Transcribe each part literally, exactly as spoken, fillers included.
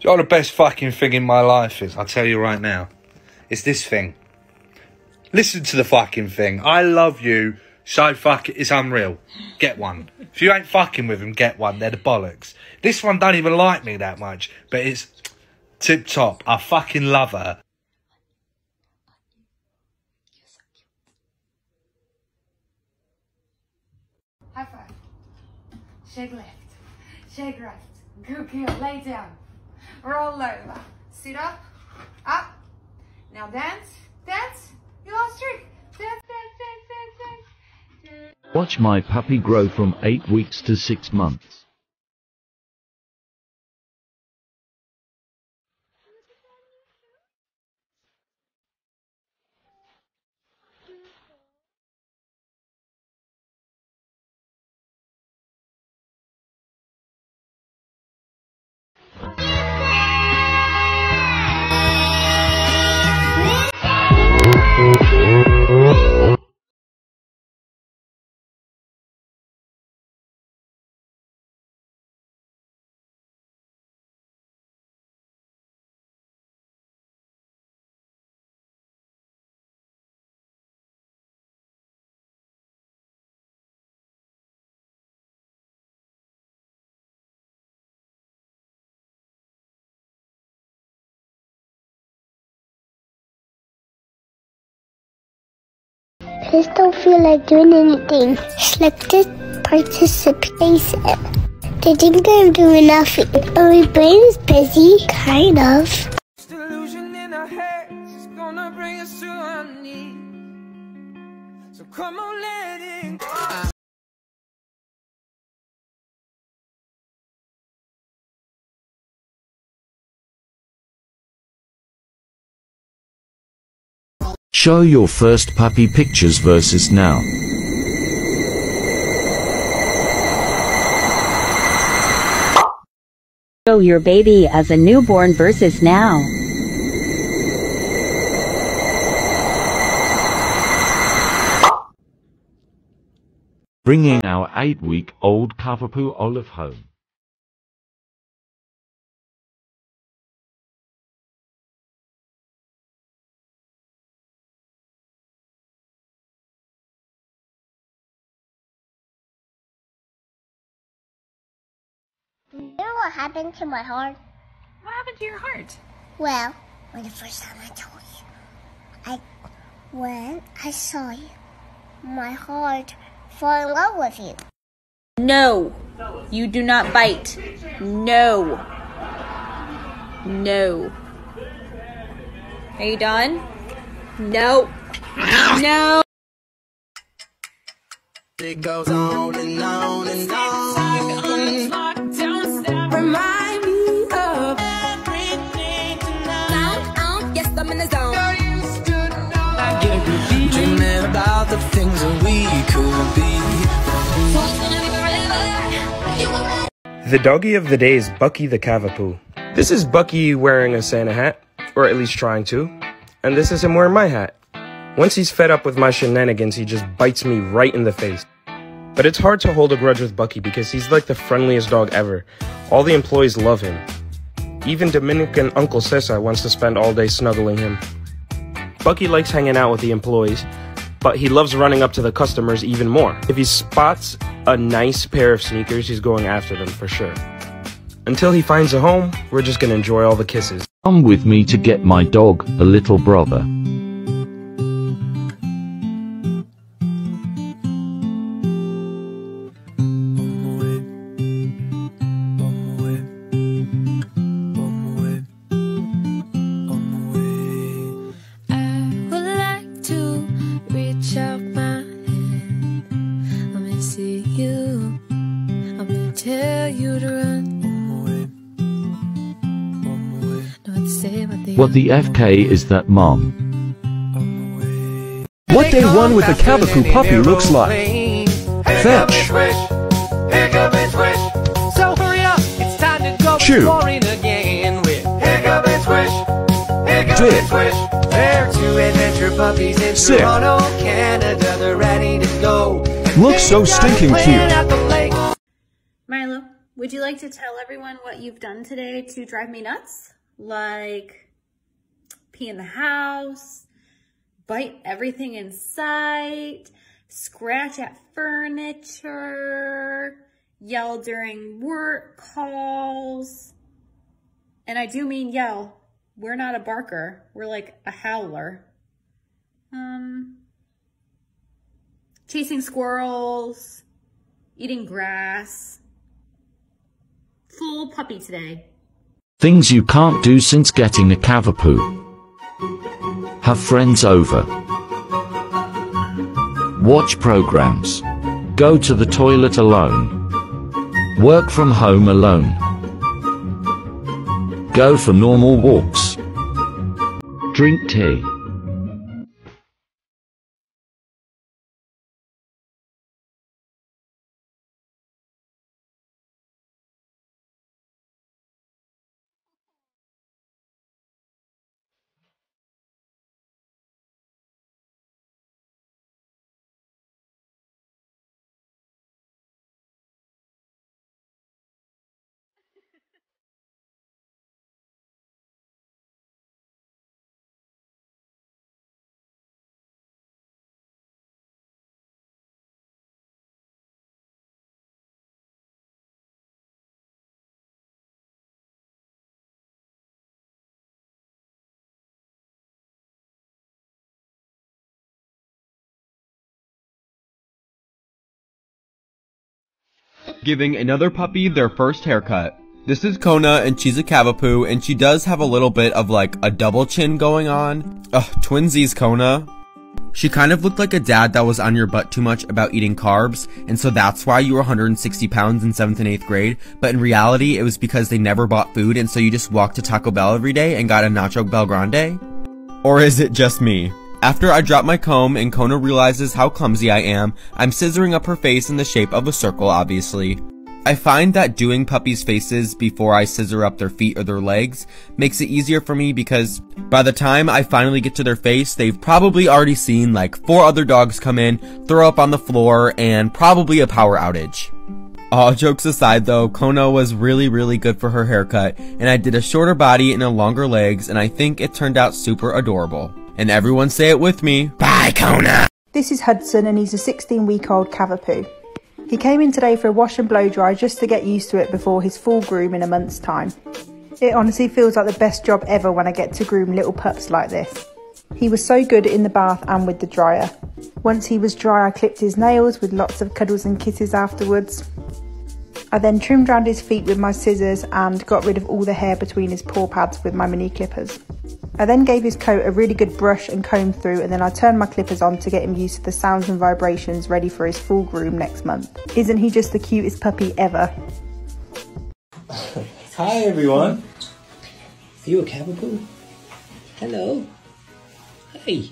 Do you know what the best fucking thing in my life is? I'll tell you right now. It's this thing. Listen to the fucking thing. I love you so fuck it. It's unreal. Get one. If you ain't fucking with them, get one. They're the bollocks. This one don't even like me that much, but it's tip top. I fucking love her. High five. Shake left. Shake right. Go kill. Lay down. Roll over. Sit up. Up. Now dance. Dance. You lost trick. Dance, dance, dance, dance, dance. Watch my puppy grow from eight weeks to six months. I just don't feel like doing anything. Like just participate. They think I'm doing nothing. But my brain is busy, kind of. This delusion in our heads is gonna bring us to our knees. So come on, let it go. Show your first puppy pictures versus now. Show your baby as a newborn versus now. Bringing our eight-week-old Cavapoo Olive home. You know what happened to my heart? What happened to your heart? Well, when the first time I told you, I, when I saw you, my heart fell in love with you. No, you do not bite. No. No. Are you done? No. No. It goes on and on and on. Remind me of everything tonight. Um, yes, I'm in the zone. Girl, you stood alone. I get relieved. Dreaming about the things that we could be. The doggy of the day is Bucky the Cavapoo. This is Bucky wearing a Santa hat, or at least trying to. And this is him wearing my hat. Once he's fed up with my shenanigans, he just bites me right in the face. But it's hard to hold a grudge with Bucky because he's like the friendliest dog ever. All the employees love him. Even Dominican Uncle Cesar wants to spend all day snuggling him. Bucky likes hanging out with the employees, but he loves running up to the customers even more. If he spots a nice pair of sneakers, he's going after them for sure. Until he finds a home, we're just gonna enjoy all the kisses. Come with me to get my dog, a little brother. What the F K is that, Mom? What day one with the Cavapoo puppy looks like. Fetch. So hurry up, it's time to go exploring again with Hiccup and Swish. Hiccup and Swish. They're two adventure puppies in Toronto, Canada. They're ready to go. Looks so stinking cute. Milo, Would you like to tell everyone what you've done today to drive me nuts? Like pee in the house, bite everything in sight, scratch at furniture, yell during work calls. And I do mean yell. We're not a barker. We're like a howler. Um, chasing squirrels, eating grass. Full puppy today. Things you can't do since getting a Cavapoo. Have friends over. Watch programs. Go to the toilet alone. Work from home alone. Go for normal walks. Drink tea. Giving another puppy their first haircut. This is Kona, and she's a Cavapoo, and she does have a little bit of like a double chin going on. Ugh, twinsies, Kona. She kind of looked like a dad that was on your butt too much about eating carbs, and so that's why you were one hundred sixty pounds in seventh and eighth grade, but in reality it was because they never bought food, and so you just walked to Taco Bell every day and got a Nacho Bel Grande? Or is it just me? After I drop my comb and Kona realizes how clumsy I am, I'm scissoring up her face in the shape of a circle, obviously. I find that doing puppies' faces before I scissor up their feet or their legs makes it easier for me because by the time I finally get to their face, they've probably already seen like four other dogs come in, throw up on the floor, and probably a power outage. All jokes aside though, Kona was really really good for her haircut, and I did a shorter body and a longer legs, and I think it turned out super adorable. And everyone say it with me. Bye, Kona! This is Hudson, and he's a sixteen week old Cavapoo. He came in today for a wash and blow dry just to get used to it before his full groom in a month's time. It honestly feels like the best job ever when I get to groom little pups like this. He was so good in the bath and with the dryer. Once he was dry, I clipped his nails with lots of cuddles and kisses afterwards. I then trimmed round his feet with my scissors and got rid of all the hair between his paw pads with my mini clippers. I then gave his coat a really good brush and comb through, and then I turned my clippers on to get him used to the sounds and vibrations ready for his full groom next month. Isn't he just the cutest puppy ever? Hi everyone! Are you a Cavapoo? Hello! Hi!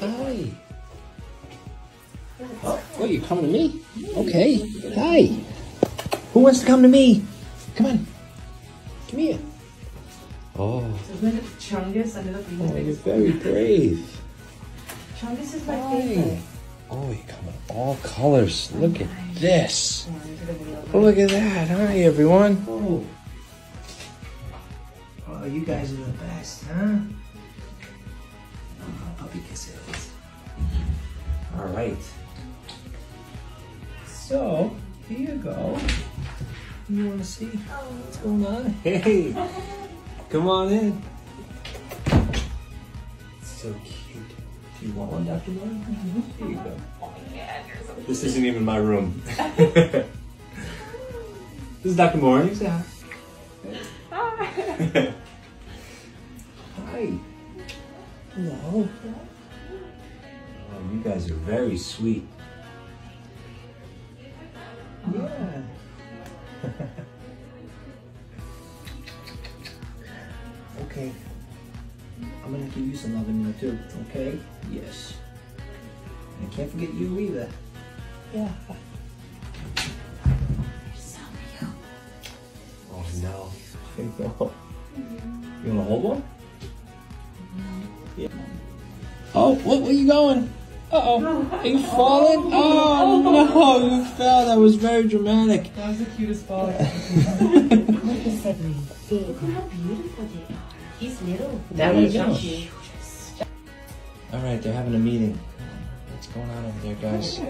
Hi! Oh, oh, you're coming to me? Okay. Hi! Who wants to come to me? Come on! Come here. Oh. Isn't it Chungus? I love you. Oh, you're very brave. Chungus is my favorite. Oh, you come in all colors. Look at this. Oh, look at that. Hi, everyone. Oh. Oh, you guys are the best, huh? Oh, puppy kisses. All right. So, here you go. You want to see what's going on? Hey, come on in. It's so cute. Do you want one, Doctor Moran? Mm-hmm. Here you go. Oh, yeah, so this isn't even my room. This is Doctor Moran. You say hi. Hi. Hi. Hello. Oh, you guys are very sweet. Yeah. Okay, I'm gonna give you some loving now too, okay? Yes. And I can't forget you either. Yeah. You're so cute. Oh no. Hey, no. You wanna hold one? No. Yeah. Oh, where, where you going? Uh-oh. Are you falling? Oh, no. You fell. That was very dramatic. That was the cutest fall. Look at how beautiful they are. He's little. That was huge. All right, they're having a meeting. What's going on over there, guys?